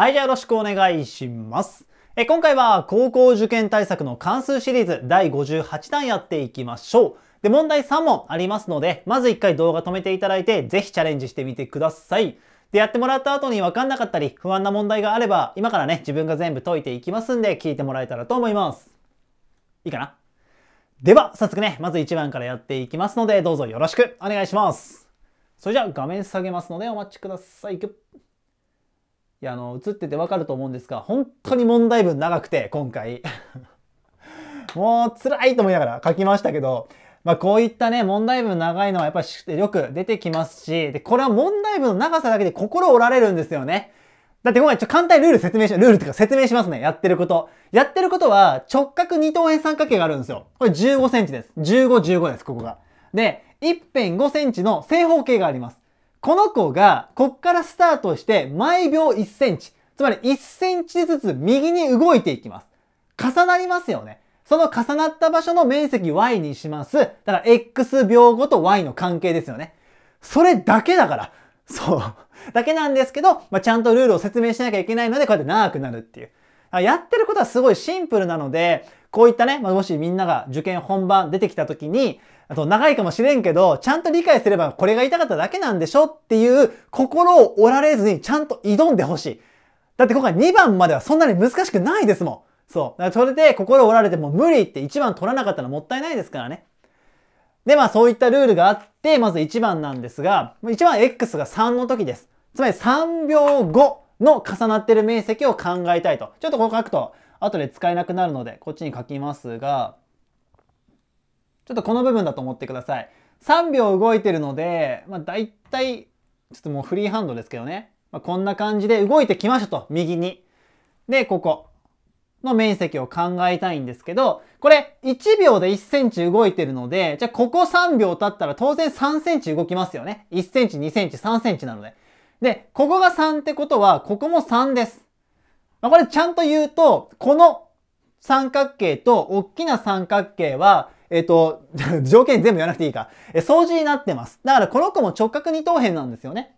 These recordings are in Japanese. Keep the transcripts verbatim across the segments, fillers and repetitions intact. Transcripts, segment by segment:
はい、じゃあよろしくお願いします。え今回は高校受験対策の関数シリーズだいごじゅうはちだんやっていきましょう。で、問題さんもんありますので、まずいっかい動画止めていただいて、ぜひチャレンジしてみてください。で、やってもらった後に分かんなかったり、不安な問題があれば、今からね、自分が全部解いていきますんで、聞いてもらえたらと思います。いいかな？では、早速ね、まずいちばんからやっていきますので、どうぞよろしくお願いします。それじゃあ、画面下げますので、お待ちください。いや、あの、映ってて分かると思うんですが、本当に問題文長くて、今回。もう、辛いと思いながら書きましたけど、まあこういったね、問題文長いのはやっぱりよく出てきますし、で、これは問題文の長さだけで心折られるんですよね。だってごめん、ちょ、簡単にルール説明し、ルールというか説明しますね。やってること。やってることは直角二等辺三角形があるんですよ。これじゅうごセンチです。じゅうご、じゅうごです、ここが。で、いちてんごセンチの正方形があります。この子が、こっからスタートして、毎秒いちセンチ。つまりいちセンチずつ右に動いていきます。重なりますよね。その重なった場所の面積 y にします。だから x 秒ごと y の関係ですよね。それだけだから。そう。だけなんですけど、まあ、ちゃんとルールを説明しなきゃいけないので、こうやって長くなるっていう。やってることはすごいシンプルなので、こういったね、まあ、もしみんなが受験本番出てきた時に、あと長いかもしれんけど、ちゃんと理解すればこれが言いたかっただけなんでしょっていう心を折られずにちゃんと挑んでほしい。だって今回にばんまではそんなに難しくないですもん。そう。だからそれで心折られても無理っていちばん取らなかったらもったいないですからね。で、まあそういったルールがあって、まずいちばんなんですが、いちばん X がさんの時です。つまりさんびょうごの重なってる面積を考えたいと。ちょっとここ書くと後で使えなくなるので、こっちに書きますが、ちょっとこの部分だと思ってください。さんびょう動いてるので、まあ大体、ちょっともうフリーハンドですけどね。まあ、こんな感じで動いてきましたと。右に。で、ここ。の面積を考えたいんですけど、これいちびょうでいちセンチ動いてるので、じゃあここさんびょう経ったら当然さんセンチ動きますよね。いちセンチ、にセンチ、さんセンチなので。で、ここがさんってことは、ここもさんです。まあ、これちゃんと言うと、この三角形と大きな三角形は、えっと、条件全部言わなくていいか。え、相似になってます。だからこの子も直角二等辺なんですよね。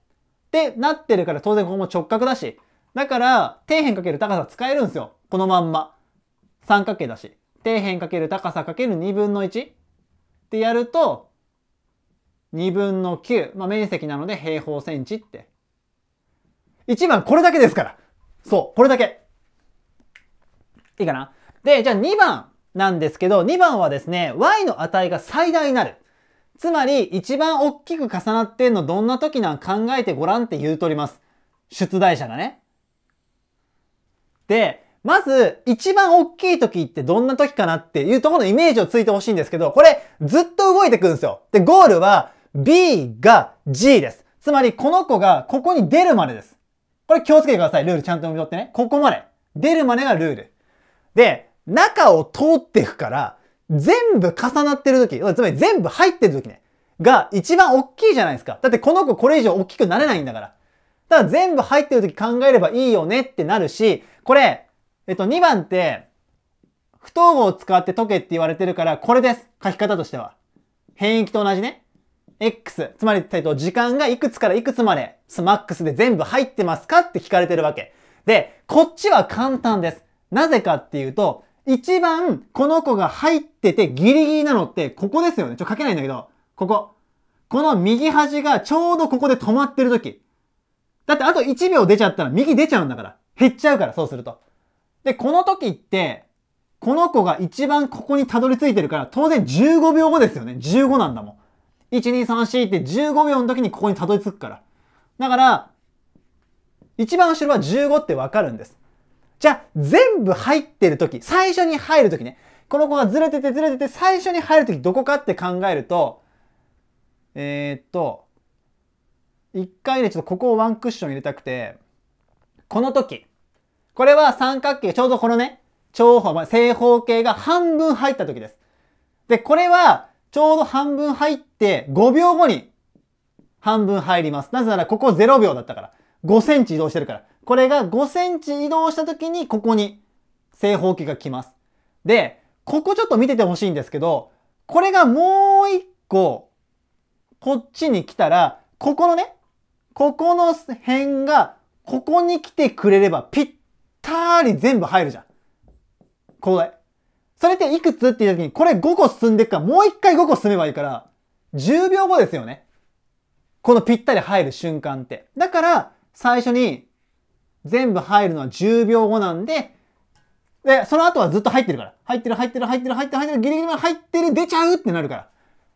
ってなってるから当然ここも直角だし。だから、底辺かける高さ使えるんですよ。このまんま。三角形だし。底辺かける高さかけるにぶんのいちってやると、にぶんのきゅう。まあ、面積なので平方センチって。いちばんこれだけですから。そう、これだけ。いいかな。で、じゃあにばんなんですけど、にばんはですね、y の値が最大になる。つまり、一番大きく重なってんのどんな時なん考えてごらんって言うとります。出題者がね。で、まず、一番大きい時ってどんな時かなっていうところのイメージをついてほしいんですけど、これ、ずっと動いてくるんですよ。で、ゴールは、B が G です。つまり、この子がここに出るまでです。これ気をつけてください。ルールちゃんと読み取ってね。ここまで。出るまでがルール。で、中を通っていくから、全部重なってる時、つまり全部入ってる時ね、が一番大きいじゃないですか。だってこの子これ以上大きくなれないんだから。ただ全部入ってる時考えればいいよねってなるし、これ、えっとにばんって、不等号を使って解けって言われてるから、これです。書き方としては。変域と同じね。X。つまり、えっと、時間がいくつからいくつまで、マックスで全部入ってますかって聞かれてるわけ。で、こっちは簡単です。なぜかっていうと、一番この子が入っててギリギリなのって、ここですよね。ちょ、書けないんだけど、ここ。この右端がちょうどここで止まってる時。だってあといちびょう出ちゃったら右出ちゃうんだから。減っちゃうから、そうすると。で、この時って、この子が一番ここにたどり着いてるから、当然じゅうごびょうごですよね。じゅうごなんだもん。いち、に、さん、よんってじゅうごびょうの時にここにたどり着くから。だから、一番後ろはじゅうごってわかるんです。じゃあ、全部入ってる時、最初に入る時ね。この子がずれててずれてて、最初に入る時どこかって考えると、えー、っと、一回ね、ちょっとここをワンクッション入れたくて、この時。これは三角形、ちょうどこのね、長方、正方形が半分入った時です。で、これは、ちょうど半分入って、ごびょうごに半分入ります。なぜなら、ここぜろびょうだったから。ごセンチ移動してるから。これがごセンチ移動した時に、ここに正方形が来ます。で、ここちょっと見ててほしいんですけど、これがもう一個、こっちに来たら、ここのね、ここの辺がここに来てくれればぴったり全部入るじゃん。これ。それっていくつって言った時に、これごこ進んでいくから、もういっかいごこ進めばいいから、じゅうびょうごですよね。このぴったり入る瞬間って。だから、最初に全部入るのはじゅうびょうごなんで、で、その後はずっと入ってるから。入ってる、入ってる、入ってる、入ってる、入ってる、ギリギリまで入ってる、出ちゃうってなるから。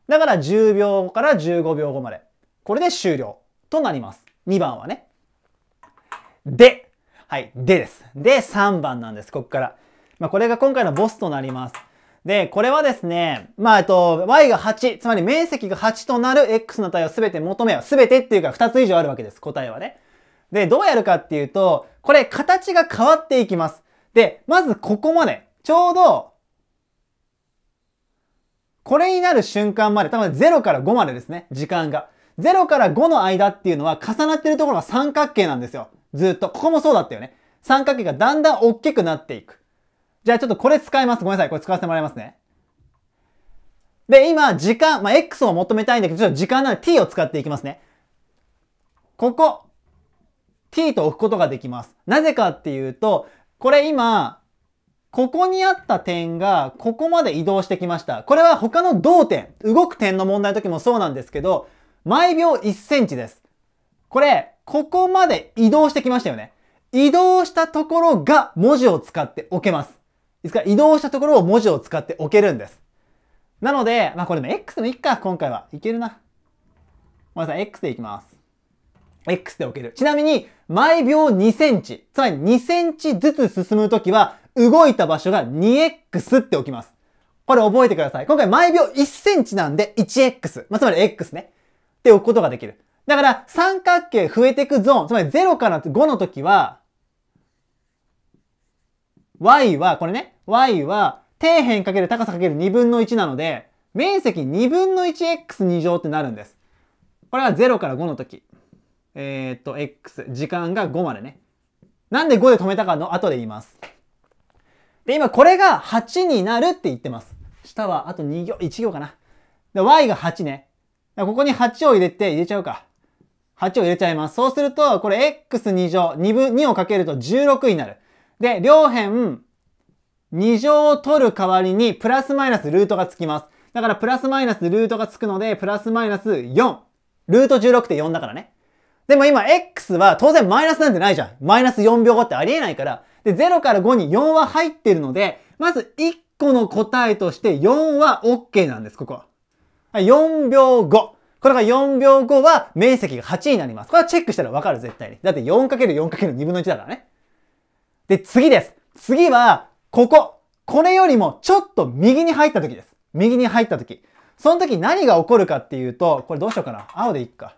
だからじゅうびょうごからじゅうごびょうごまで。これで終了となります。にばんはね。で、はい、でです。で、さんばんなんです、ここから。まあ、これが今回のボスとなります。で、これはですね、まあ、えっと、y がはち、つまり面積がはちとなる x の値を全て求めよう。全てっていうかふたつ以上あるわけです、答えはね。で、どうやるかっていうと、これ形が変わっていきます。で、まずここまで、ちょうど、これになる瞬間まで、多分ゼロからごまでですね、時間が。ゼロからごの間っていうのは重なってるところが三角形なんですよ。ずっと。ここもそうだったよね。三角形がだんだん大きくなっていく。じゃあちょっとこれ使います。ごめんなさい。これ使わせてもらいますね。で、今、時間、まあ、x を求めたいんだけど、ちょっと時間なので t を使っていきますね。ここ、t と置くことができます。なぜかっていうと、これ今、ここにあった点が、ここまで移動してきました。これは他の動点、動く点の問題の時もそうなんですけど、毎秒いっセンチです。これ、ここまで移動してきましたよね。移動したところが文字を使って置けます。ですから移動したところを文字を使って置けるんです。なので、まあこれも x でもいいか、今回は。いけるな。ごめんなさい、x でいきます。x で置ける。ちなみに、毎秒にセンチ、つまりにセンチずつ進むときは、動いた場所が にエックス って置きます。これ覚えてください。今回毎秒いっセンチなんで いちエックス。まあ、つまり X ね。って置くことができる。だから三角形増えていくゾーン、つまりゼロからごの時は、y は、これね、y は底辺かける高さかけるにぶんのいちなので、面積にぶんの いちエックス 乗ってなるんです。これはゼロからごの時。えー、っと、x、時間がごまでね。なんでごで止めたかの後で言います。で、今これがはちになるって言ってます。下はあとに行、いち行かな。で、y がはちね。ここにはちを入れて、入れちゃうか。はちを入れちゃいます。そうすると、これ エックスに 乗、にぶん、にをかけるとじゅうろくになる。で、両辺、に乗を取る代わりに、プラスマイナスルートがつきます。だから、プラスマイナスルートがつくので、プラスマイナスよん。ルート じゅうろくてんよん だからね。でも今、x は当然マイナスなんてないじゃん。マイナスよんびょうごってありえないから。で、ゼロからごによんは入ってるので、まずいっこの答えとしてよんは OK なんです、ここは。よんびょうご。これがよんびょうごは面積がはちになります。これはチェックしたらわかる、絶対に。だって よんかけるよんかけるにぶんのいち のいちだからね。で、次です。次は、ここ。これよりもちょっと右に入った時です。右に入った時。その時何が起こるかっていうと、これどうしようかな。青でいっか。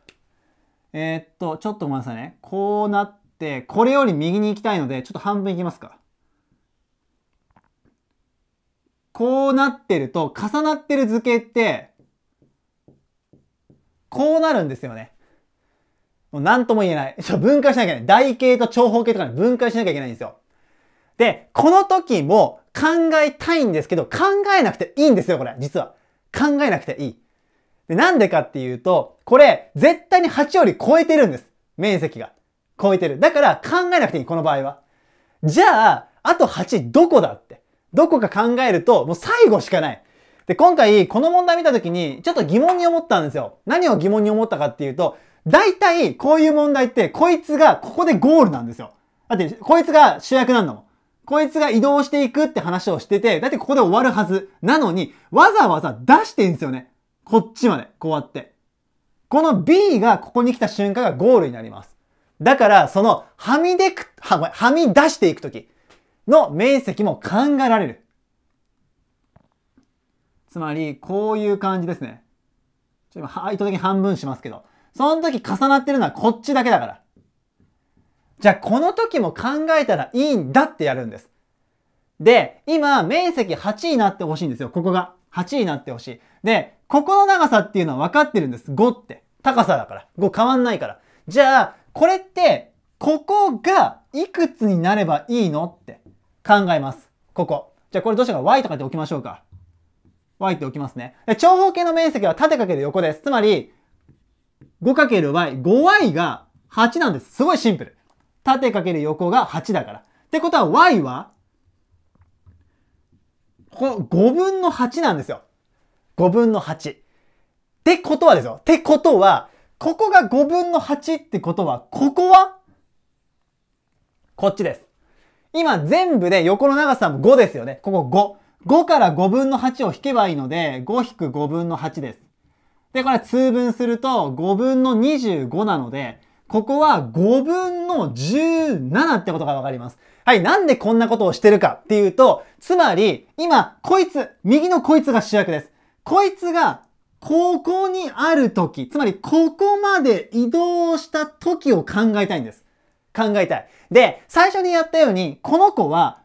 えー、っと、ちょっとごめんなさいね。こうなって、これより右に行きたいので、ちょっと半分行きますか。こうなってると、重なってる図形って、こうなるんですよね。もう何とも言えない。ちょっと分解しなきゃいけない。台形と長方形とかに分解しなきゃいけないんですよ。で、この時も考えたいんですけど、考えなくていいんですよ、これ。実は。考えなくていい。で、なんでかっていうと、これ、絶対にはちより超えてるんです。面積が。超えてる。だから、考えなくていい、この場合は。じゃあ、あとはち、どこだって。どこか考えると、もう最後しかない。で、今回、この問題見たときに、ちょっと疑問に思ったんですよ。何を疑問に思ったかっていうと、大体、こういう問題って、こいつが、ここでゴールなんですよ。だって、こいつが主役なんだもん。こいつが移動していくって話をしてて、だってここで終わるはず。なのに、わざわざ出してるんですよね。こっちまで、こうやって。この B がここに来た瞬間がゴールになります。だから、その、はみ出く、は、はみ出していくときの面積も考えられる。つまり、こういう感じですね。ちょっと今、意図的に半分しますけど。その時重なってるのはこっちだけだから。じゃあ、この時も考えたらいいんだってやるんです。で、今、面積はちになってほしいんですよ。ここが。はちになってほしい。で、ここの長さっていうのは分かってるんです。ごって。高さだから。ご変わんないから。じゃあ、これって、ここがいくつになればいいのって考えます。ここ。じゃあこれどうしようか。y とかって置きましょうか。y って置きますね。で、長方形の面積は縦かける横です。つまり、ごかけるワイ。ごワイ がはちなんです。すごいシンプル。縦かける横がはちだから。ってことは y は、ごぶんのはちなんですよ。ごぶんのはち。ってことはですよ。ってことは、ここがごぶんのはちってことは、ここは、こっちです。今全部で横の長さもごですよね。ここご。ごからごぶんのはちを引けばいいので、ごひくごぶんのはちです。で、これ通分するとごぶんのにじゅうごなので、ここはごぶんのじゅうななってことがわかります。はい、なんでこんなことをしてるかっていうと、つまり、今、こいつ、右のこいつが主役です。こいつが、ここにあるとき、つまり、ここまで移動したときを考えたいんです。考えたい。で、最初にやったように、この子は、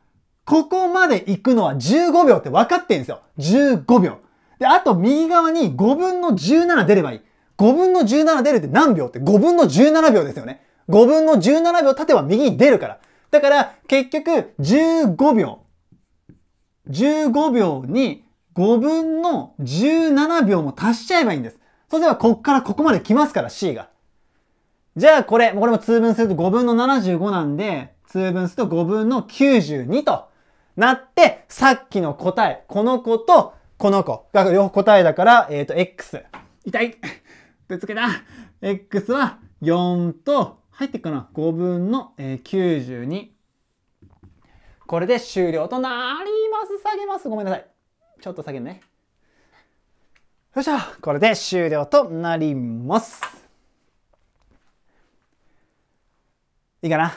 ここまで行くのはじゅうごびょうって分かってるんですよ。じゅうごびょう。で、あと右側にごぶんのじゅうなな出ればいい。ごぶんのじゅうなな出るって何秒ってごぶんのじゅうななびょうですよね。ごぶんのじゅうななびょう縦は右に出るから。だから結局じゅうごびょう。じゅうごびょうにごぶんのじゅうななびょうも足しちゃえばいいんです。そうすればこっからここまで来ますから C が。じゃあこれ、これも通分するとごぶんのななじゅうごなんで、通分するとごぶんのきゅうじゅうにとなって、さっきの答え、この子とこの子が両方答えだから、えっと X。痛いぶつけた !x はよんと、入ってっかな ?ごぶんのきゅうじゅうに。これで終了となります。下げます。ごめんなさい。ちょっと下げるね。よいしょ。これで終了となります。いいかな?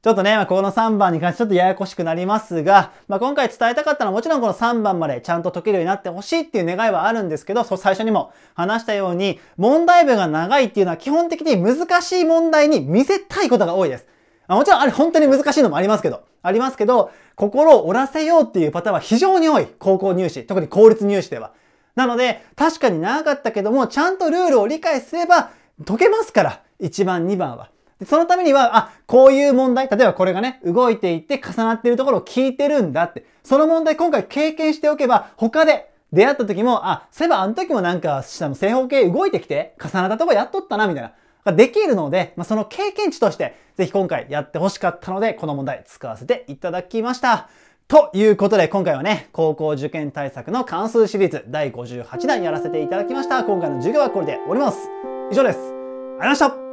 ちょっとね、まあ、このさんばんに関してちょっとややこしくなりますが、まあ、今回伝えたかったのはもちろんこのさんばんまでちゃんと解けるようになってほしいっていう願いはあるんですけど、そう最初にも話したように、問題文が長いっていうのは基本的に難しい問題に見せたいことが多いです。まあ、もちろんあれ本当に難しいのもありますけど、ありますけど、心を折らせようっていうパターンは非常に多い。高校入試、特に公立入試では。なので、確かに長かったけども、ちゃんとルールを理解すれば解けますから、いちばん、にばんは。そのためには、あ、こういう問題、例えばこれがね、動いていて重なっているところを聞いてるんだって、その問題今回経験しておけば、他で出会った時も、あ、そういえばあの時もなんか下の正方形動いてきて、重なったとこやっとったな、みたいな。できるので、まあ、その経験値として、ぜひ今回やってほしかったので、この問題使わせていただきました。ということで、今回はね、高校受験対策の関数シリーズだいごじゅうはちだんやらせていただきました。今回の授業はこれで終わります。以上です。ありがとうございました。